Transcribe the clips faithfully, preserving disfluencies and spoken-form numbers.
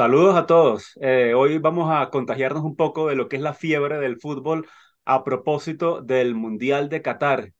Saludos a todos. Eh, hoy vamos a contagiarnos un poco de lo que es la fiebre del fútbol a propósito del Mundial de Qatar.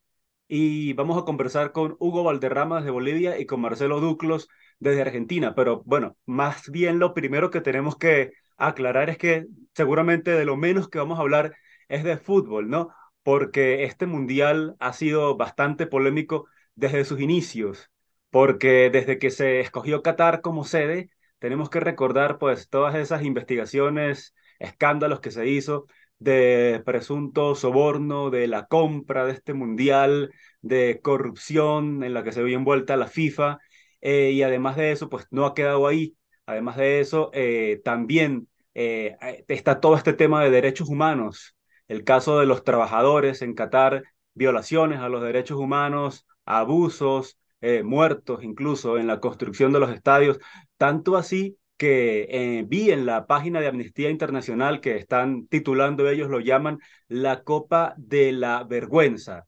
Y vamos a conversar con Hugo Valderrama desde Bolivia y con Marcelo Duclos desde Argentina. Pero bueno, más bien lo primero que tenemos que aclarar es que seguramente de lo menos que vamos a hablar es de fútbol, ¿no? Porque este Mundial ha sido bastante polémico desde sus inicios, porque desde que se escogió Qatar como sede, tenemos que recordar pues todas esas investigaciones, escándalos que se hizo de presunto soborno, de la compra de este mundial, de corrupción en la que se vio envuelta la FIFA, eh, y además de eso pues no ha quedado ahí. Además de eso eh, también eh, está todo este tema de derechos humanos, el caso de los trabajadores en Qatar, violaciones a los derechos humanos, abusos, Eh, muertos incluso en la construcción de los estadios, tanto así que eh, vi en la página de Amnistía Internacional que están titulando, ellos lo llaman la Copa de la Vergüenza.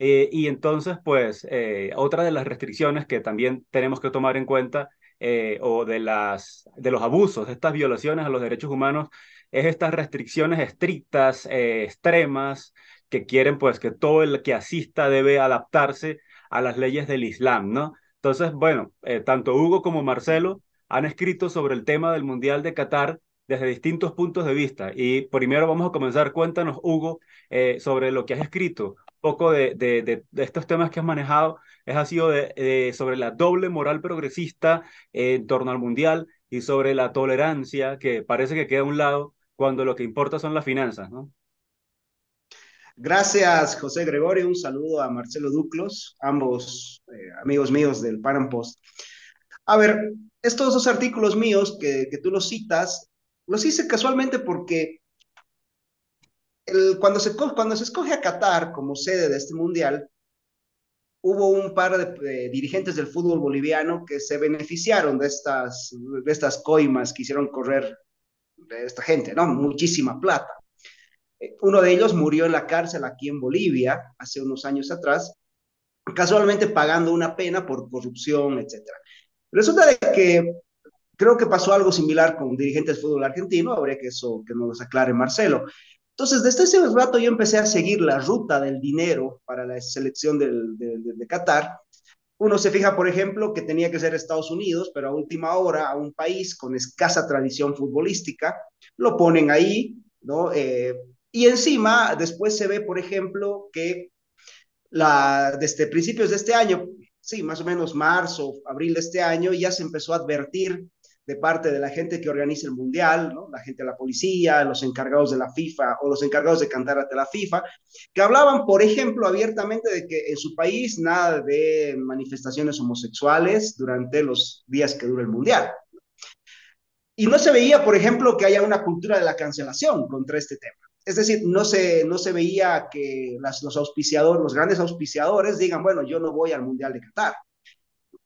Eh, y entonces, pues, eh, otra de las restricciones que también tenemos que tomar en cuenta, eh, o de, las, de los abusos, de estas violaciones a los derechos humanos, es estas restricciones estrictas, eh, extremas, que quieren pues que todo el que asista debe adaptarse a las leyes del Islam, ¿no? Entonces, bueno, eh, tanto Hugo como Marcelo han escrito sobre el tema del Mundial de Qatar desde distintos puntos de vista. Y primero vamos a comenzar. Cuéntanos, Hugo, eh, sobre lo que has escrito, un poco de, de, de, de estos temas que has manejado. Es, ha sido de, de, sobre la doble moral progresista eh, en torno al Mundial y sobre la tolerancia que parece que queda a un lado cuando lo que importa son las finanzas, ¿no? Gracias, José Gregorio. Un saludo a Marcelo Duclos, ambos eh, amigos míos del PanAm Post. A ver, estos dos artículos míos que, que tú los citas, los hice casualmente porque el, cuando, se, cuando se escoge a Qatar como sede de este mundial, hubo un par de, de dirigentes del fútbol boliviano que se beneficiaron de estas, de estas coimas que hicieron correr de esta gente, ¿no? Muchísima plata. Uno de ellos murió en la cárcel aquí en Bolivia hace unos años atrás, casualmente pagando una pena por corrupción, etcétera. Resulta de que creo que pasó algo similar con dirigentes de fútbol argentino, habría que eso que nos aclare Marcelo. Entonces, desde ese rato yo empecé a seguir la ruta del dinero para la selección del, de, de, de Qatar. Uno se fija, por ejemplo, que tenía que ser Estados Unidos, pero a última hora a un país con escasa tradición futbolística, lo ponen ahí, ¿no? Eh, Y encima, después se ve, por ejemplo, que la, desde principios de este año, sí, más o menos marzo, abril de este año, ya se empezó a advertir de parte de la gente que organiza el Mundial, ¿no? La gente de la policía, los encargados de la FIFA o los encargados de cantar ante la FIFA, que hablaban, por ejemplo, abiertamente de que en su país nada de manifestaciones homosexuales durante los días que dura el Mundial. Y no se veía, por ejemplo, que haya una cultura de la cancelación contra este tema. Es decir, no se, no se veía que las, los auspiciadores, los grandes auspiciadores digan, bueno, yo no voy al Mundial de Qatar.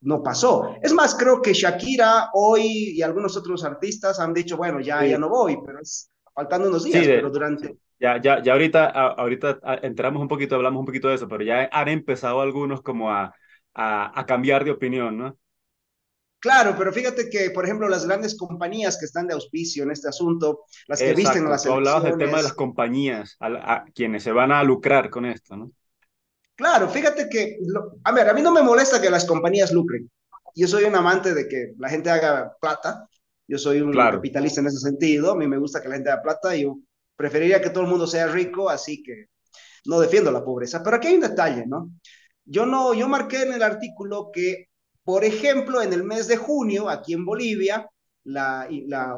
No pasó. Es más, creo que Shakira hoy y algunos otros artistas han dicho, bueno, ya, sí. ya no voy, pero es faltando unos días, sí, de, pero durante... Ya, ya, ya ahorita, a, ahorita entramos un poquito, hablamos un poquito de eso, pero ya han empezado algunos como a, a, a cambiar de opinión, ¿no? Claro, pero fíjate que, por ejemplo, las grandes compañías que están de auspicio en este asunto, las que Exacto, visten a las selecciones... Hablabas del tema de las compañías, a, a quienes se van a lucrar con esto, ¿no? Claro, fíjate que, lo, a ver, a mí no me molesta que las compañías lucren. Yo soy un amante de que la gente haga plata. Yo soy un claro. capitalista en ese sentido. A mí me gusta que la gente haga plata. Yo preferiría que todo el mundo sea rico, así que no defiendo la pobreza. Pero aquí hay un detalle, ¿no? Yo, no, yo marqué en el artículo que, por ejemplo, en el mes de junio, aquí en Bolivia, la, la,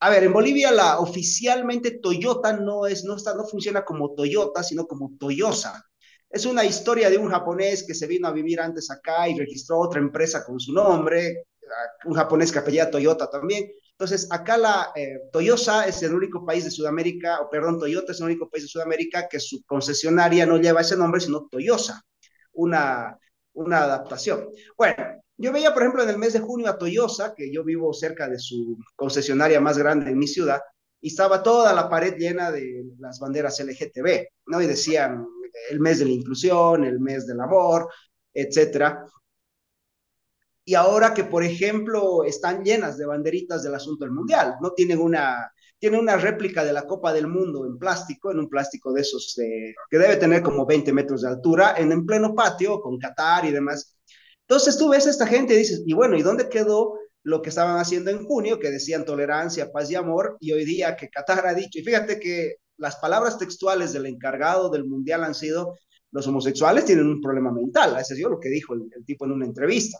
a ver, en Bolivia la oficialmente Toyota no, es, no, está, no funciona como Toyota, sino como Toyosa. Es una historia de un japonés que se vino a vivir antes acá y registró otra empresa con su nombre, un japonés que apellida Toyota también. Entonces, acá la eh, Toyosa es el único país de Sudamérica, o perdón, Toyota es el único país de Sudamérica que su concesionaria no lleva ese nombre, sino Toyosa, una... una adaptación. Bueno, yo veía, por ejemplo, en el mes de junio a Toyosa, que yo vivo cerca de su concesionaria más grande en mi ciudad, y estaba toda la pared llena de las banderas L G T B, ¿no? Y decían el mes de la inclusión, el mes del amor, etcétera. y ahora que, por ejemplo, están llenas de banderitas del asunto del Mundial, no tienen una, tienen una réplica de la Copa del Mundo en plástico, en un plástico de esos de, que debe tener como veinte metros de altura, en, en pleno patio, con Catar y demás. Entonces tú ves a esta gente y dices, y bueno, ¿y dónde quedó lo que estaban haciendo en junio, que decían tolerancia, paz y amor, y hoy día que Catar ha dicho, y fíjate que las palabras textuales del encargado del Mundial han sido, los homosexuales tienen un problema mental, eso es yo lo que dijo el, el tipo en una entrevista.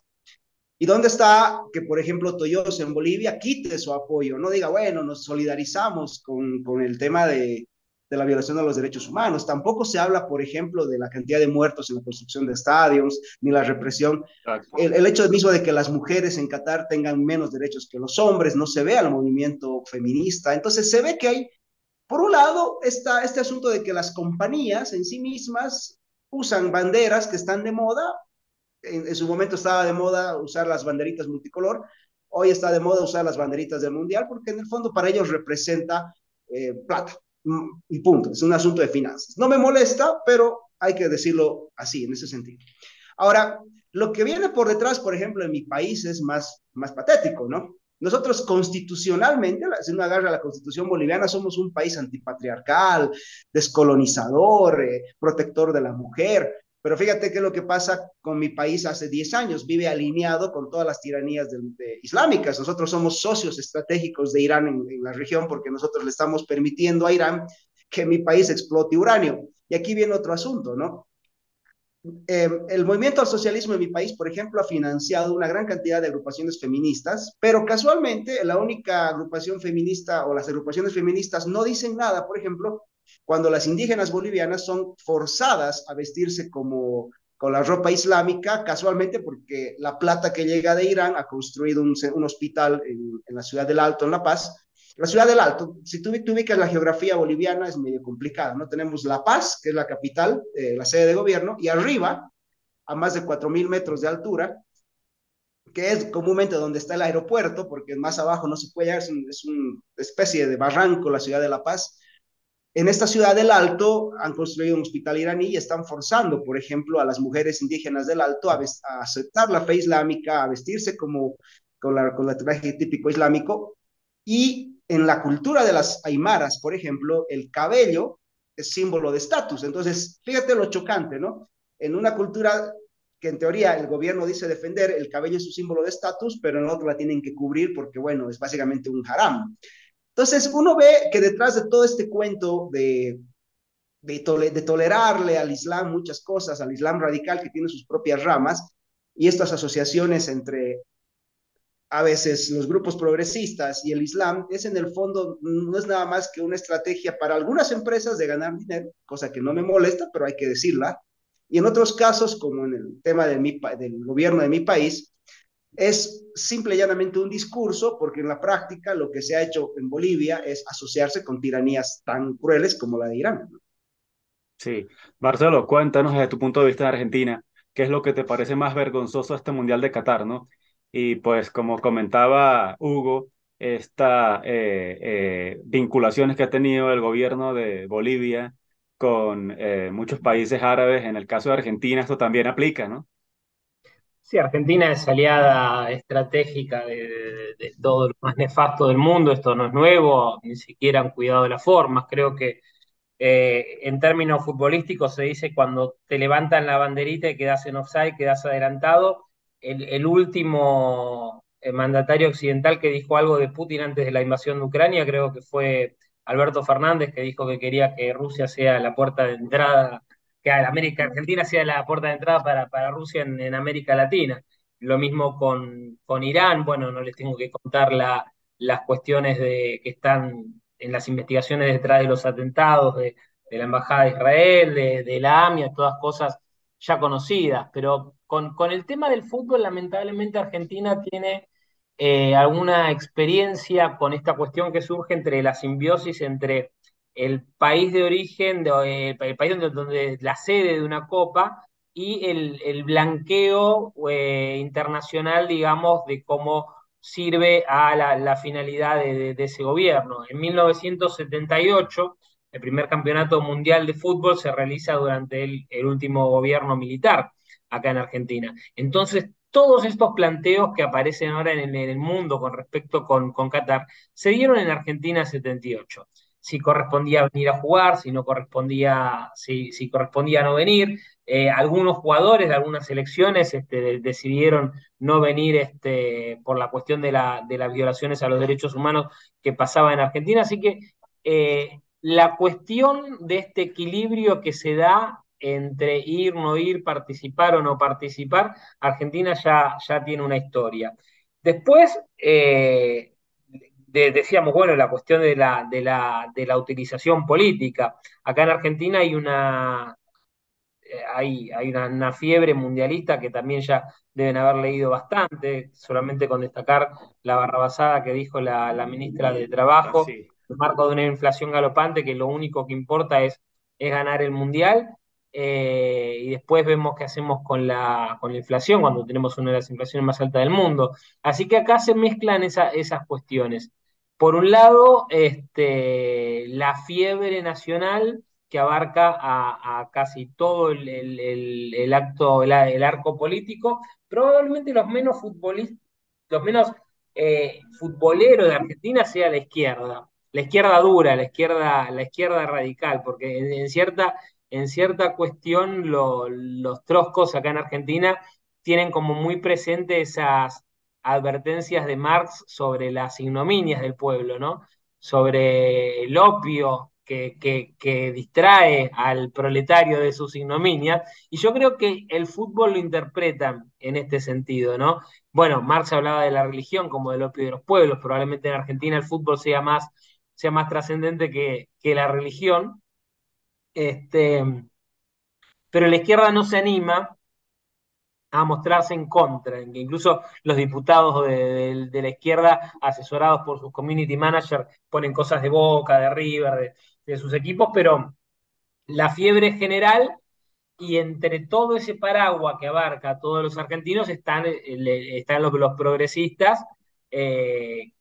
¿Y dónde está que, por ejemplo, Toyosa en Bolivia quite su apoyo? No diga, bueno, nos solidarizamos con, con el tema de, de la violación de los derechos humanos. Tampoco se habla, por ejemplo, de la cantidad de muertos en la construcción de estadios, ni la represión. El, el hecho mismo de que las mujeres en Catar tengan menos derechos que los hombres, no se ve al movimiento feminista. Entonces se ve que hay, por un lado, está este asunto de que las compañías en sí mismas usan banderas que están de moda. En, en su momento estaba de moda usar las banderitas multicolor, hoy está de moda usar las banderitas del Mundial, porque en el fondo para ellos representa eh, plata, y punto, es un asunto de finanzas. No me molesta, pero hay que decirlo así, en ese sentido. Ahora, lo que viene por detrás, por ejemplo, en mi país es más, más patético, ¿no? Nosotros constitucionalmente, si uno agarra la Constitución boliviana, somos un país antipatriarcal, descolonizador, eh, protector de la mujer. Pero fíjate qué es lo que pasa con mi país hace diez años, vive alineado con todas las tiranías de, de, islámicas. Nosotros somos socios estratégicos de Irán en, en la región, porque nosotros le estamos permitiendo a Irán que mi país explote uranio. Y aquí viene otro asunto, ¿no? Eh, el movimiento al socialismo en mi país, por ejemplo, ha financiado una gran cantidad de agrupaciones feministas, pero casualmente la única agrupación feminista o las agrupaciones feministas no dicen nada, por ejemplo, cuando las indígenas bolivianas son forzadas a vestirse como con la ropa islámica, casualmente porque la plata que llega de Irán ha construido un, un hospital en, en la Ciudad del Alto, en La Paz. La Ciudad del Alto, si tú, tú ubicas la geografía boliviana, es medio complicada, ¿no? Tenemos La Paz, que es la capital, eh, la sede de gobierno, y arriba, a más de cuatro mil metros de altura, que es comúnmente donde está el aeropuerto, porque más abajo no se puede llegar, es, un, es una especie de barranco la Ciudad de La Paz. En esta Ciudad del Alto han construido un hospital iraní y están forzando, por ejemplo, a las mujeres indígenas del Alto a, a aceptar la fe islámica, a vestirse como con la, con la traje típico islámico. Y en la cultura de las aymaras, por ejemplo, el cabello es símbolo de estatus. Entonces, fíjate lo chocante, ¿no? En una cultura que en teoría el gobierno dice defender, el cabello es un símbolo de estatus, pero en otra la tienen que cubrir porque, bueno, es básicamente un haram. Entonces uno ve que detrás de todo este cuento de, de, tole, de tolerarle al Islam muchas cosas, al Islam radical que tiene sus propias ramas, y estas asociaciones entre a veces los grupos progresistas y el Islam, es en el fondo, no es nada más que una estrategia para algunas empresas de ganar dinero, cosa que no me molesta, pero hay que decirla, y en otros casos, como en el tema de mi, del gobierno de mi país, es simple y llanamente un discurso, porque en la práctica lo que se ha hecho en Bolivia es asociarse con tiranías tan crueles como la de Irán. Sí. Marcelo, cuéntanos desde tu punto de vista de Argentina, ¿qué es lo que te parece más vergonzoso a este Mundial de Qatar, ¿no? Y pues, como comentaba Hugo, estas eh, eh, vinculaciones que ha tenido el gobierno de Bolivia con eh, muchos países árabes, en el caso de Argentina esto también aplica, ¿no? Sí, Argentina es aliada estratégica de, de, de todo lo más nefasto del mundo, esto no es nuevo, ni siquiera han cuidado las formas. Creo que eh, en términos futbolísticos se dice cuando te levantan la banderita y quedas en offside, quedas adelantado. El, el último eh, mandatario occidental que dijo algo de Putin antes de la invasión de Ucrania, creo que fue Alberto Fernández, que dijo que quería que Rusia sea la puerta de entrada, que América, Argentina sea la puerta de entrada para, para Rusia en, en América Latina. Lo mismo con, con Irán, bueno, no les tengo que contar la, las cuestiones de, que están en las investigaciones detrás de los atentados, de, de la Embajada de Israel, de, de la AMIA, todas cosas ya conocidas. Pero con, con el tema del fútbol, lamentablemente Argentina tiene eh, alguna experiencia con esta cuestión que surge entre la simbiosis, entre el país de origen, de, el país donde, donde la sede de una copa y el, el blanqueo eh, internacional, digamos, de cómo sirve a la, la finalidad de, de, de ese gobierno. En mil novecientos setenta y ocho, el primer campeonato mundial de fútbol se realiza durante el, el último gobierno militar acá en Argentina. Entonces, todos estos planteos que aparecen ahora en, en el mundo con respecto con, con Qatar, se dieron en Argentina setenta y ocho. Si correspondía venir a jugar, si no correspondía, si, si correspondía no venir. Eh, algunos jugadores de algunas selecciones este, decidieron no venir este, por la cuestión de, la, de las violaciones a los derechos humanos que pasaba en Argentina. Así que eh, la cuestión de este equilibrio que se da entre ir, no ir, participar o no participar, Argentina ya, ya tiene una historia. Después... Eh, De, decíamos, bueno, la cuestión de la, de, la, de la utilización política. Acá en Argentina hay una hay, hay una, una fiebre mundialista que también ya deben haber leído bastante, solamente con destacar la barrabasada que dijo la, la ministra de Trabajo, sí, en el marco de una inflación galopante, que lo único que importa es, es ganar el mundial, eh, y después vemos qué hacemos con la, con la inflación, cuando tenemos una de las inflaciones más altas del mundo. Así que acá se mezclan esa, esas cuestiones. Por un lado, este, la fiebre nacional que abarca a, a casi todo el, el, el, el acto, el, el arco político, probablemente los menos futbolistas, los menos eh, futboleros de Argentina sea la izquierda, la izquierda dura, la izquierda, la izquierda radical, porque en, en cierta, en cierta cuestión lo, los troscos acá en Argentina tienen como muy presente esas advertencias de Marx sobre las ignominias del pueblo, ¿no? Sobre el opio que, que, que distrae al proletario de sus ignominias, y yo creo que el fútbol lo interpretan en este sentido, ¿no? Bueno, Marx hablaba de la religión como del opio de los pueblos, probablemente en Argentina el fútbol sea más, sea más trascendente que, que la religión, este, pero la izquierda no se anima a mostrarse en contra, en que incluso los diputados de, de, de la izquierda, asesorados por sus community managers, ponen cosas de Boca, de River, de, de sus equipos, pero la fiebre general, y entre todo ese paraguas que abarca a todos los argentinos, están, están los, los progresistas, eh,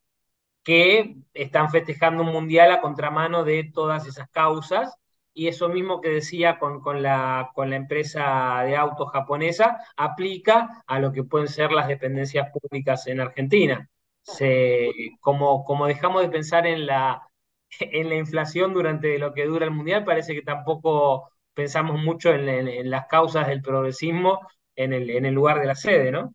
que están festejando un mundial a contramano de todas esas causas. Y eso mismo que decía con, con, la, con la empresa de autos japonesa, aplica a lo que pueden ser las dependencias públicas en Argentina. Se, como, como dejamos de pensar en la, en la inflación durante lo que dura el Mundial, parece que tampoco pensamos mucho en, en, en las causas del progresismo en el, en el lugar de la sede, ¿no?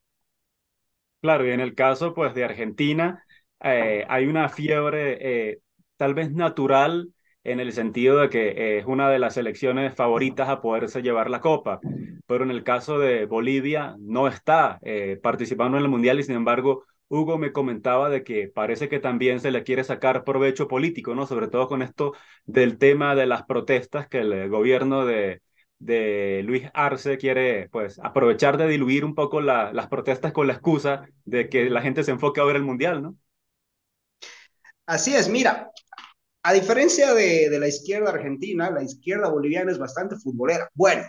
Claro, y en el caso pues, de Argentina, eh, hay una fiebre eh, tal vez natural, en el sentido de que es una de las selecciones favoritas a poderse llevar la Copa, pero en el caso de Bolivia no está eh, participando en el Mundial, y sin embargo Hugo me comentaba de que parece que también se le quiere sacar provecho político, ¿no? Sobre todo con esto del tema de las protestas, que el gobierno de, de Luis Arce quiere pues, aprovechar de diluir un poco la, las protestas con la excusa de que la gente se enfoque a ver el Mundial, ¿no? Así es, mira. A diferencia de, de la izquierda argentina, la izquierda boliviana es bastante futbolera. Bueno,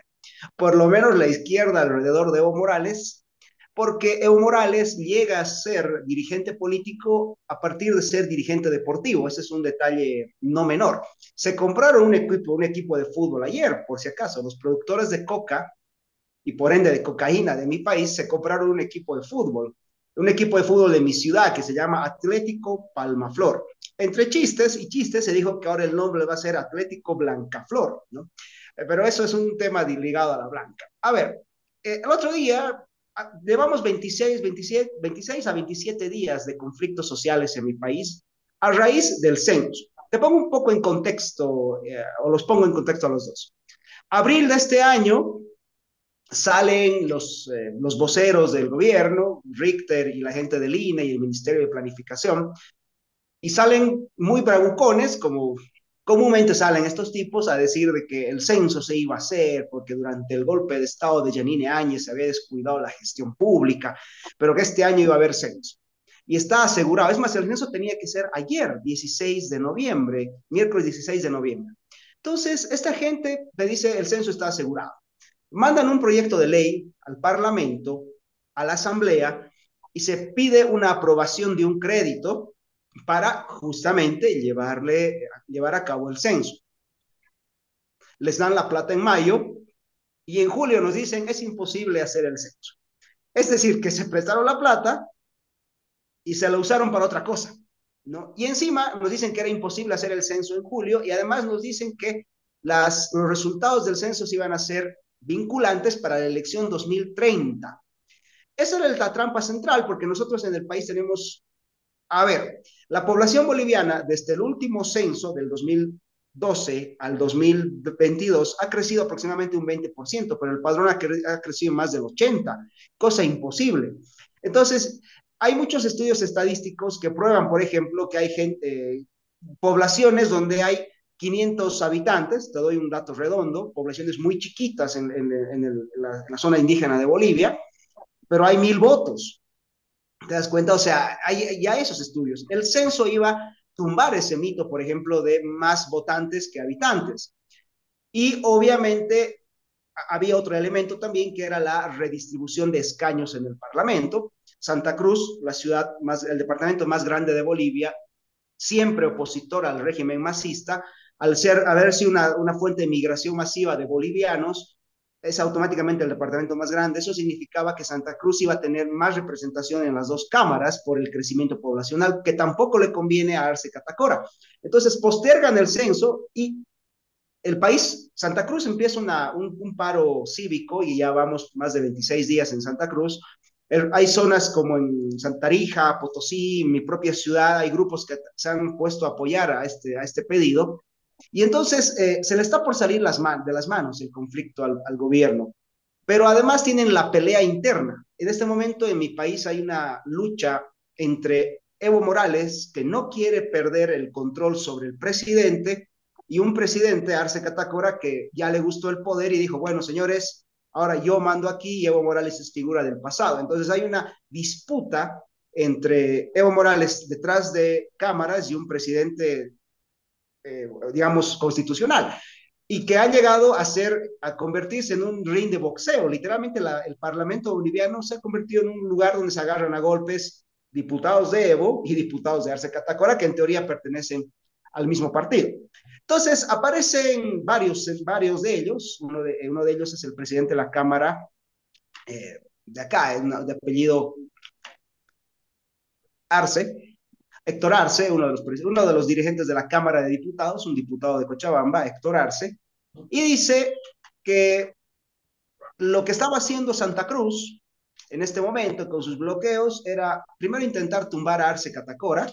por lo menos la izquierda alrededor de Evo Morales, porque Evo Morales llega a ser dirigente político a partir de ser dirigente deportivo. Ese es un detalle no menor. Se compraron un equipo, un equipo de fútbol ayer, por si acaso. Los productores de coca, y por ende de cocaína de mi país, se compraron un equipo de fútbol. Un equipo de fútbol de mi ciudad que se llama Atlético Palmaflor. Entre chistes y chistes se dijo que ahora el nombre va a ser Atlético Blancaflor, ¿no? Pero eso es un tema ligado a la blanca. A ver, eh, el otro día, llevamos veintiséis, veintisiete, veintiséis a veintisiete días de conflictos sociales en mi país a raíz del censo. Te pongo un poco en contexto, eh, o los pongo en contexto a los dos. Abril de este año salen los, eh, los voceros del gobierno, Richter y la gente del I N E y el Ministerio de Planificación, y salen muy bravucones, como comúnmente salen estos tipos, a decir de que el censo se iba a hacer porque durante el golpe de Estado de Jeanine Áñez se había descuidado la gestión pública, pero que este año iba a haber censo. Y está asegurado. Es más, el censo tenía que ser ayer, dieciséis de noviembre, miércoles dieciséis de noviembre. Entonces, esta gente te dice, el censo está asegurado. Mandan un proyecto de ley al Parlamento, a la Asamblea, y se pide una aprobación de un crédito para justamente llevarle, llevar a cabo el censo. Les dan la plata en mayo, y en julio nos dicen, es imposible hacer el censo. Es decir, que se prestaron la plata y se la usaron para otra cosa, ¿no? Y encima nos dicen que era imposible hacer el censo en julio, y además nos dicen que las, los resultados del censo se iban a ser vinculantes para la elección dos mil treinta. Esa era la trampa central, porque nosotros en el país tenemos, a ver, la población boliviana desde el último censo del dos mil doce al dos mil veintidós ha crecido aproximadamente un veinte por ciento, pero el padrón ha, cre ha crecido más del ochenta por ciento, cosa imposible. Entonces, hay muchos estudios estadísticos que prueban, por ejemplo, que hay gente, eh, poblaciones donde hay quinientos habitantes, te doy un dato redondo, poblaciones muy chiquitas en, en, en, el, en, la, en la zona indígena de Bolivia, pero hay mil votos. ¿Te das cuenta? O sea, hay ya esos estudios. El censo iba a tumbar ese mito, por ejemplo, de más votantes que habitantes. Y obviamente había otro elemento también, que era la redistribución de escaños en el Parlamento. Santa Cruz, la ciudad más, el departamento más grande de Bolivia, siempre opositor al régimen masista, al ser, haber sido una, una fuente de migración masiva de bolivianos, es automáticamente el departamento más grande. Eso significaba que Santa Cruz iba a tener más representación en las dos cámaras por el crecimiento poblacional, que tampoco le conviene a Arce Catacora. Entonces postergan el censo y el país, Santa Cruz empieza una, un, un paro cívico, y ya vamos más de veintiséis días en Santa Cruz. El, hay zonas como en Santa Rita, Potosí, mi propia ciudad, hay grupos que se han puesto a apoyar a este, a este pedido. Y entonces eh, se le está por salir las man de las manos el conflicto al, al gobierno, pero además tienen la pelea interna. En este momento en mi país hay una lucha entre Evo Morales, que no quiere perder el control sobre el presidente, y un presidente, Arce Catacora, que ya le gustó el poder y dijo, bueno, señores, ahora yo mando aquí, y Evo Morales es figura del pasado. Entonces hay una disputa entre Evo Morales detrás de cámaras y un presidente Eh, digamos, constitucional, y que ha llegado a ser, a convertirse en un ring de boxeo. Literalmente la, el Parlamento boliviano se ha convertido en un lugar donde se agarran a golpes diputados de Evo y diputados de Arce Catacora, que en teoría pertenecen al mismo partido. Entonces aparecen varios, varios de ellos. Uno de, uno de ellos es el presidente de la Cámara eh, de acá, de apellido Arce, Héctor Arce, uno de, los, uno de los dirigentes de la Cámara de Diputados, un diputado de Cochabamba, Héctor Arce, y dice que lo que estaba haciendo Santa Cruz en este momento con sus bloqueos era, primero, intentar tumbar a Arce Catacora,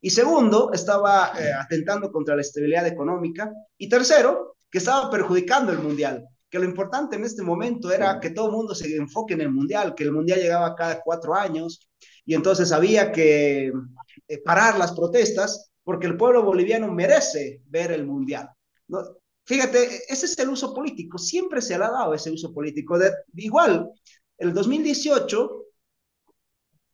y segundo, estaba eh, atentando contra la estabilidad económica, y tercero, que estaba perjudicando el Mundial, que lo importante en este momento era que todo el mundo se enfoque en el Mundial, que el Mundial llegaba cada cuatro años, y entonces había que eh, parar las protestas, porque el pueblo boliviano merece ver el Mundial, ¿no? Fíjate, ese es el uso político, siempre se le ha dado ese uso político. De, igual, el dos mil dieciocho,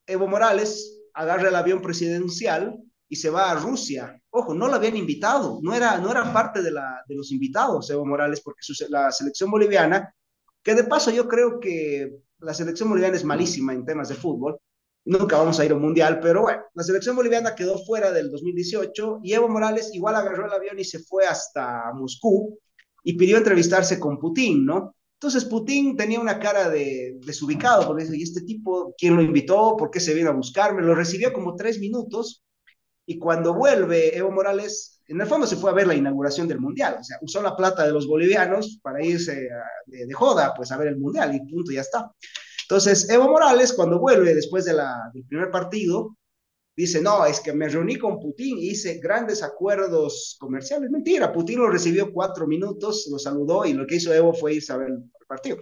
Evo Morales agarra el avión presidencial y se va a Rusia. Ojo, no lo habían invitado, no era, no era parte de, la, de los invitados Evo Morales, porque su, la selección boliviana, que de paso yo creo que la selección boliviana es malísima en temas de fútbol, nunca vamos a ir a un mundial, pero bueno, la selección boliviana quedó fuera del dos mil dieciocho, y Evo Morales igual agarró el avión y se fue hasta Moscú y pidió entrevistarse con Putin, ¿no? Entonces Putin tenía una cara de desubicado, porque dice, ¿y este tipo quién lo invitó? ¿Por qué se vino a buscarme? Lo recibió como tres minutos, y cuando vuelve Evo Morales, en el fondo se fue a ver la inauguración del mundial, o sea, usó la plata de los bolivianos para irse a, de, de joda, pues a ver el mundial, y punto, ya está. Entonces, Evo Morales, cuando vuelve después de la, del primer partido, dice, no, es que me reuní con Putin y hice grandes acuerdos comerciales. Mentira, Putin lo recibió cuatro minutos, lo saludó, y lo que hizo Evo fue irse a ver el partido.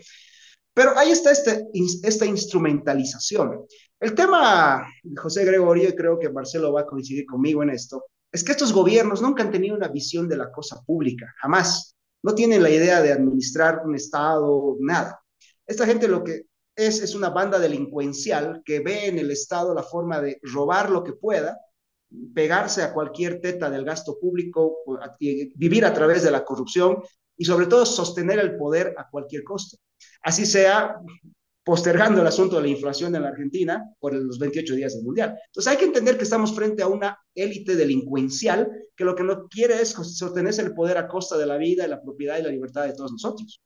Pero ahí está este, esta instrumentalización. El tema, José Gregorio, y creo que Marcelo va a coincidir conmigo en esto, es que estos gobiernos nunca han tenido una visión de la cosa pública, jamás. No tienen la idea de administrar un Estado, nada. Esta gente lo que Es, es una banda delincuencial que ve en el Estado la forma de robar lo que pueda, pegarse a cualquier teta del gasto público, vivir a través de la corrupción y sobre todo sostener el poder a cualquier costo. Así sea postergando el asunto de la inflación en la Argentina por los veintiocho días del Mundial. Entonces hay que entender que estamos frente a una élite delincuencial que lo que no quiere es sostenerse el poder a costa de la vida, de la propiedad y la libertad de todos nosotros.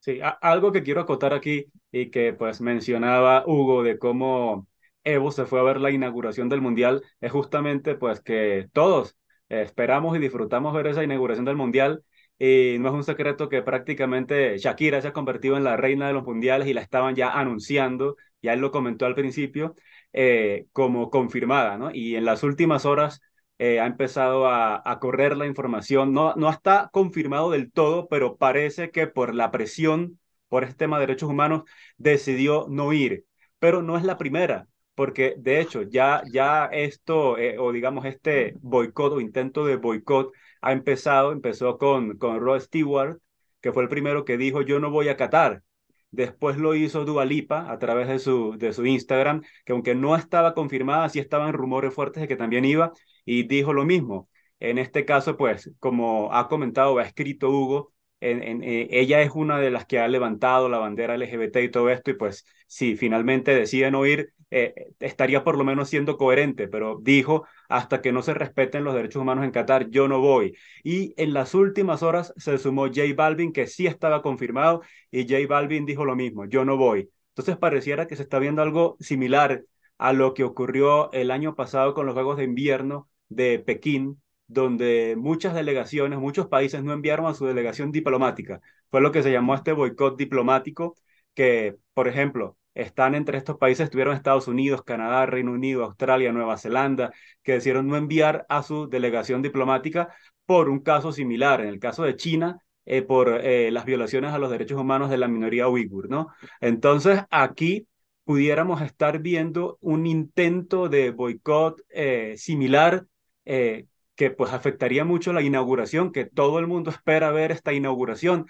Sí, a- algo que quiero acotar aquí y que pues mencionaba Hugo de cómo Evo se fue a ver la inauguración del Mundial es justamente pues que todos esperamos y disfrutamos ver esa inauguración del Mundial y no es un secreto que prácticamente Shakira se ha convertido en la reina de los Mundiales y la estaban ya anunciando, ya él lo comentó al principio, eh, como confirmada, ¿no? Y en las últimas horas eh, ha empezado a, a correr la información. No, no está confirmado del todo, pero parece que por la presión, por este tema de derechos humanos, decidió no ir. Pero no es la primera, porque de hecho ya, ya esto, eh, o digamos este boicot o intento de boicot ha empezado, empezó con, con Rod Stewart, que fue el primero que dijo, yo no voy a Catar. Después lo hizo Dua Lipa a través de su, de su Instagram, que aunque no estaba confirmada, sí estaban rumores fuertes de que también iba y dijo lo mismo. En este caso, pues, como ha comentado, ha escrito Hugo, en, en, eh, ella es una de las que ha levantado la bandera L G B T y todo esto, y pues, si finalmente deciden no ir, eh, estaría por lo menos siendo coherente, pero dijo, hasta que no se respeten los derechos humanos en Qatar, yo no voy. Y en las últimas horas se sumó J. Balvin, que sí estaba confirmado, y J. Balvin dijo lo mismo, yo no voy. Entonces, pareciera que se está viendo algo similar a lo que ocurrió el año pasado con los Juegos de Invierno de Pekín, donde muchas delegaciones, muchos países no enviaron a su delegación diplomática. Fue lo que se llamó este boicot diplomático, que, por ejemplo, están entre estos países, estuvieron Estados Unidos, Canadá, Reino Unido, Australia, Nueva Zelanda, que decidieron no enviar a su delegación diplomática por un caso similar, en el caso de China, eh, por eh, las violaciones a los derechos humanos de la minoría uigur, ¿no? Entonces, aquí pudiéramos estar viendo un intento de boicot eh, similar, eh, que pues afectaría mucho la inauguración, que todo el mundo espera ver esta inauguración.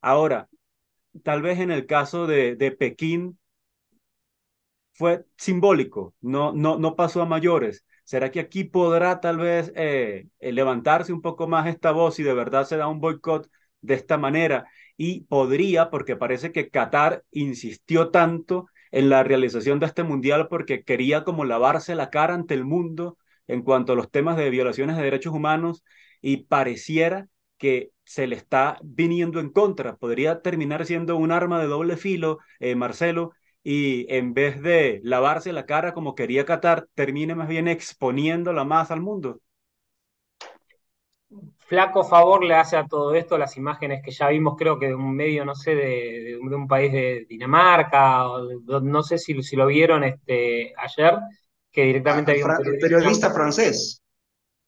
Ahora, tal vez en el caso de, de Pekín fue simbólico, no, no, no pasó a mayores. ¿Será que aquí podrá tal vez eh, eh, levantarse un poco más esta voz si de verdad se da un boicot de esta manera? Y podría, porque parece que Qatar insistió tanto en la realización de este mundial porque quería como lavarse la cara ante el mundo en cuanto a los temas de violaciones de derechos humanos y pareciera que se le está viniendo en contra. Podría terminar siendo un arma de doble filo, eh, Marcelo, y en vez de lavarse la cara como quería Qatar, termine más bien exponiéndola más al mundo. Flaco favor le hace a todo esto las imágenes que ya vimos, creo que de un medio, no sé, de, de, de un país de Dinamarca, o de, no sé si, si lo vieron este, ayer, que directamente había un periodista, periodista francés.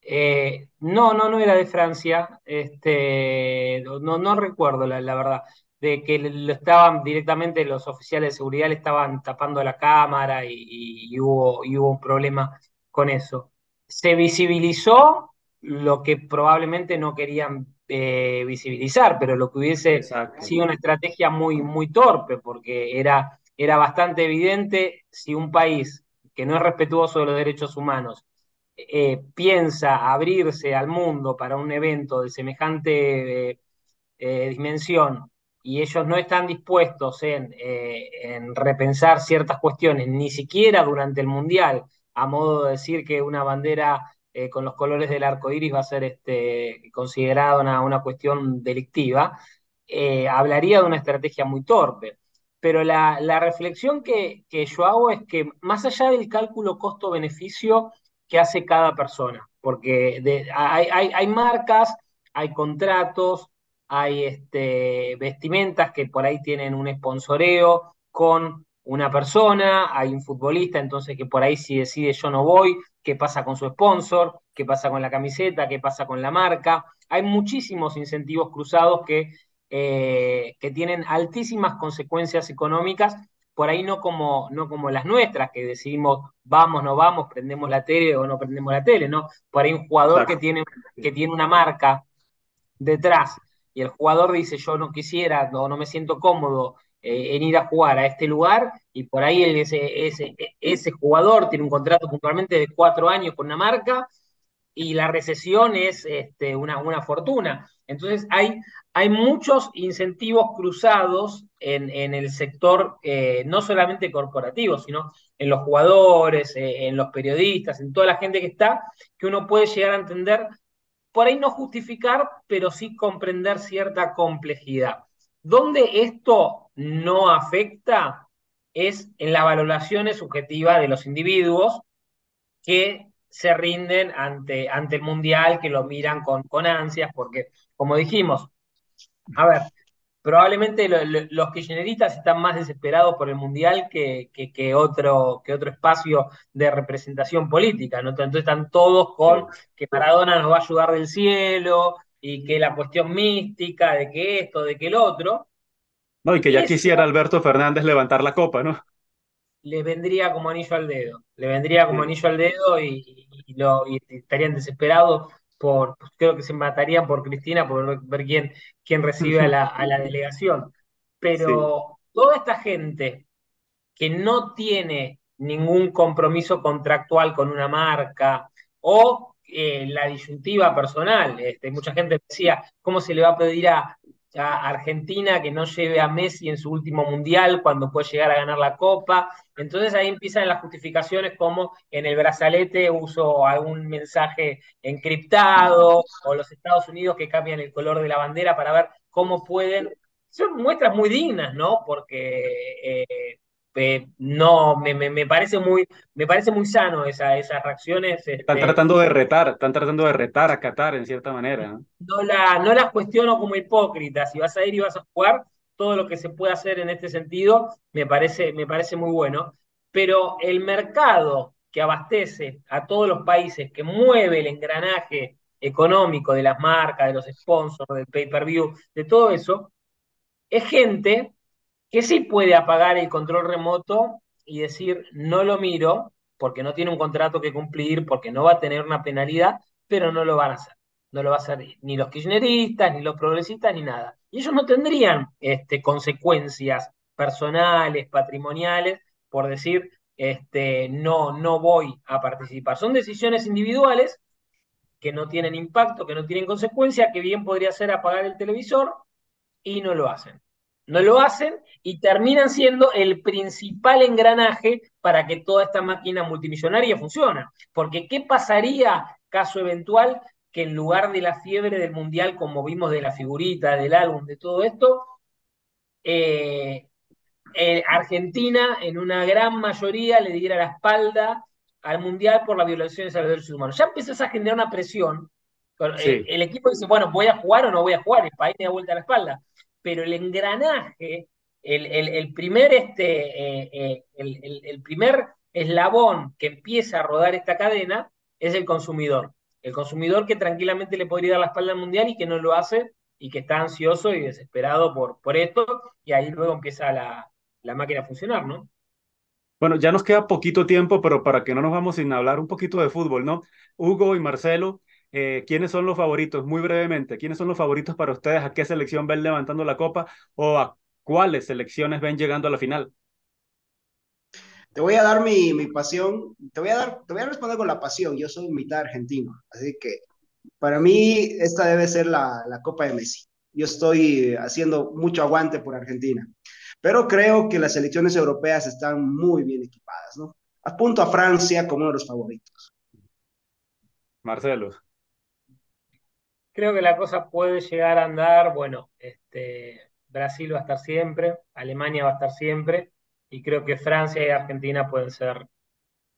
Eh, no, no, no era de Francia, este, no, no recuerdo la, la verdad, de que lo estaban directamente los oficiales de seguridad le estaban tapando la cámara y, y, hubo, y hubo un problema con eso. Se visibilizó lo que probablemente no querían eh, visibilizar, pero lo que hubiese Exacto. sido una estrategia muy, muy torpe, porque era, era bastante evidente si un país que no es respetuoso de los derechos humanos, eh, piensa abrirse al mundo para un evento de semejante eh, eh, dimensión y ellos no están dispuestos en, eh, en repensar ciertas cuestiones, ni siquiera durante el Mundial, a modo de decir que una bandera eh, con los colores del arco iris va a ser este, considerada una, una cuestión delictiva, eh, hablaría de una estrategia muy torpe. Pero la, la reflexión que, que yo hago es que más allá del cálculo costo-beneficio que hace cada persona, porque de, hay, hay, hay marcas, hay contratos, hay este, vestimentas que por ahí tienen un sponsoreo con una persona, hay un futbolista, entonces que por ahí si decide yo no voy, qué pasa con su sponsor, qué pasa con la camiseta, qué pasa con la marca, hay muchísimos incentivos cruzados que... Eh, que tienen altísimas consecuencias económicas, por ahí no como, no como las nuestras, que decidimos vamos, no vamos, prendemos la tele o no prendemos la tele, ¿no? Por ahí un jugador que tiene, que tiene una marca detrás y el jugador dice yo no quisiera o no, no me siento cómodo eh, en ir a jugar a este lugar y por ahí ese, ese, ese jugador tiene un contrato puntualmente de cuatro años con una marca y la recesión es este, una, una fortuna. Entonces hay, hay muchos incentivos cruzados en, en el sector, eh, no solamente corporativo, sino en los jugadores, eh, en los periodistas, en toda la gente que está, que uno puede llegar a entender, por ahí no justificar, pero sí comprender cierta complejidad. Donde esto no afecta es en las valoraciones subjetivas de los individuos que se rinden ante, ante el Mundial, que lo miran con, con ansias, porque, como dijimos, a ver, probablemente lo, lo, los kirchneristas están más desesperados por el Mundial que, que, que, otro, que otro espacio de representación política, ¿no? Entonces están todos con que Maradona nos va a ayudar del cielo, y que la cuestión mística, de que esto, de que el otro... No, y que ya eso, quisiera Alberto Fernández levantar la copa, ¿no? Le vendría como anillo al dedo, le vendría como anillo al dedo y, y, lo, y estarían desesperados por, pues, creo que se matarían por Cristina, por ver quién, quién recibe a la, a la delegación. Pero sí, toda esta gente que no tiene ningún compromiso contractual con una marca, o... Eh, la disyuntiva personal, este, mucha gente decía, ¿cómo se le va a pedir a, a Argentina que no lleve a Messi en su último mundial cuando puede llegar a ganar la Copa? Entonces ahí empiezan las justificaciones como en el brazalete uso algún mensaje encriptado, o los Estados Unidos que cambian el color de la bandera para ver cómo pueden... Son muestras muy dignas, ¿no? Porque... Eh, Eh, no, me, me, me parece muy me parece muy sano esa, esas reacciones. Este, están tratando de retar, están tratando de retar a Catar en cierta manera, ¿no? No, la, no las cuestiono como hipócritas. Si vas a ir y vas a jugar, todo lo que se puede hacer en este sentido me parece, me parece muy bueno. Pero el mercado que abastece a todos los países, que mueve el engranaje económico de las marcas, de los sponsors, del pay-per-view, de todo eso, es gente que sí puede apagar el control remoto y decir, no lo miro, porque no tiene un contrato que cumplir, porque no va a tener una penalidad, pero no lo van a hacer. No lo va a hacer ni los kirchneristas, ni los progresistas, ni nada. Y ellos no tendrían este, consecuencias personales, patrimoniales, por decir, este, no, no voy a participar. Son decisiones individuales que no tienen impacto, que no tienen consecuencia, que bien podría ser apagar el televisor, y no lo hacen. No lo hacen y terminan siendo el principal engranaje para que toda esta máquina multimillonaria funcione. Porque ¿qué pasaría, caso eventual, que en lugar de la fiebre del mundial, como vimos de la figurita, del álbum, de todo esto, eh, eh, Argentina en una gran mayoría le diera la espalda al mundial por la violación de los derechos humanos? Ya empezás a generar una presión. Sí. El, el equipo dice, bueno, ¿voy a jugar o no voy a jugar? El país me da vuelta a la espalda. Pero el engranaje, el, el, el, primer este, eh, eh, el, el, el primer eslabón que empieza a rodar esta cadena es el consumidor. El consumidor que tranquilamente le podría dar la espalda al mundial y que no lo hace, y que está ansioso y desesperado por, por esto, y ahí luego empieza la, la máquina a funcionar, ¿no? Bueno, ya nos queda poquito tiempo, pero para que no nos vamos sin hablar un poquito de fútbol, ¿no? Hugo y Marcelo, Eh, ¿quiénes son los favoritos? Muy brevemente, ¿quiénes son los favoritos para ustedes? ¿A qué selección ven levantando la copa? ¿O a cuáles selecciones ven llegando a la final? Te voy a dar mi, mi pasión, te voy a dar, te voy a responder con la pasión. Yo soy mitad argentino, así que para mí esta debe ser la, la Copa de Messi. Yo estoy haciendo mucho aguante por Argentina, pero creo que las selecciones europeas están muy bien equipadas, ¿no? Apunto a Francia como uno de los favoritos. Marcelo. Creo que la cosa puede llegar a andar, bueno, este, Brasil va a estar siempre, Alemania va a estar siempre, y creo que Francia y Argentina pueden ser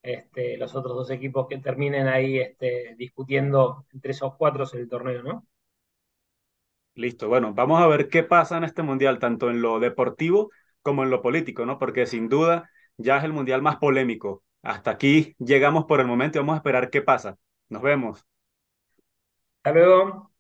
este, los otros dos equipos que terminen ahí este, discutiendo entre esos cuatro el torneo, ¿no? Listo, bueno, vamos a ver qué pasa en este mundial, tanto en lo deportivo como en lo político, ¿no? Porque sin duda ya es el mundial más polémico. Hasta aquí llegamos por el momento y vamos a esperar qué pasa. Nos vemos. Hasta luego.